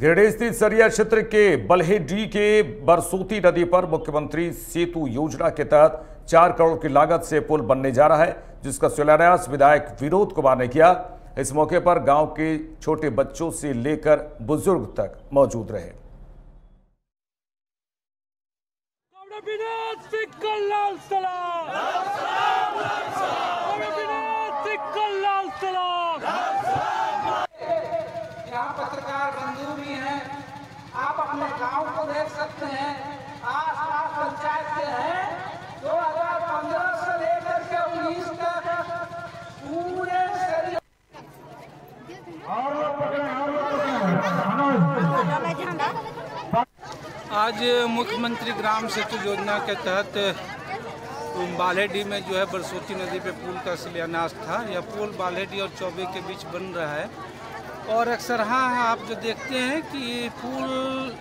गिरिडीह स्थित सरिया क्षेत्र के बलहड़ी के बरसोती नदी पर मुख्यमंत्री सेतु योजना के तहत 4 करोड़ की लागत से पुल बनने जा रहा है, जिसका शिलान्यास विधायक विनोद कुमार ने किया। इस मौके पर गांव के छोटे बच्चों से लेकर बुजुर्ग तक मौजूद रहे। पत्रकार बंधु भी हैं, आप अपने गांव को देख सकते हैं। आस पास पंचायत के हैं। 2015 से लेकर के 19 तक पूरे आज मुख्यमंत्री ग्राम सेतु योजना के तहत बलहड़ी में जो है बरसोती नदी पे पुल का शिलान्यास था। यह पुल बलहड़ी और चौबे के बीच बन रहा है और अक्सर आप जो देखते हैं कि पुल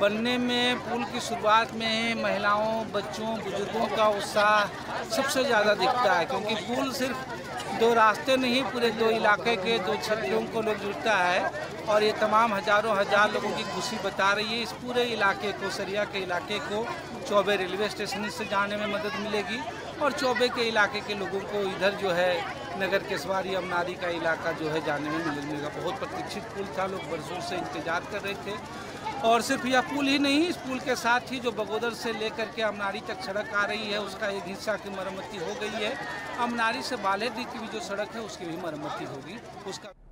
बनने में, पुल की शुरुआत में महिलाओं, बच्चों, बुजुर्गों का उत्साह सबसे ज़्यादा दिखता है, क्योंकि पुल सिर्फ 2 रास्ते नहीं, पूरे 2 इलाके के 2 क्षेत्रों को लोग जुड़ता है और ये तमाम हजारों हजार लोगों की खुशी बता रही है। इस पूरे इलाके को, सरिया के इलाके को चौबे रेलवे स्टेशन से जाने में मदद मिलेगी और चौबे के इलाके के लोगों को इधर जो है नगर केसवारी अमनारी का इलाका जो है जाने में मिलेगा। बहुत प्रतीक्षित पुल था, लोग बरसों से इंतजार कर रहे थे। और सिर्फ यह पुल ही नहीं, इस पुल के साथ ही जो बगोदर से लेकर के अमनारी तक सड़क आ रही है, उसका एक हिस्सा की मरम्मती हो गई है। अमनारी से बलहड़ी की भी जो सड़क है उसकी भी मरम्मती होगी। उसका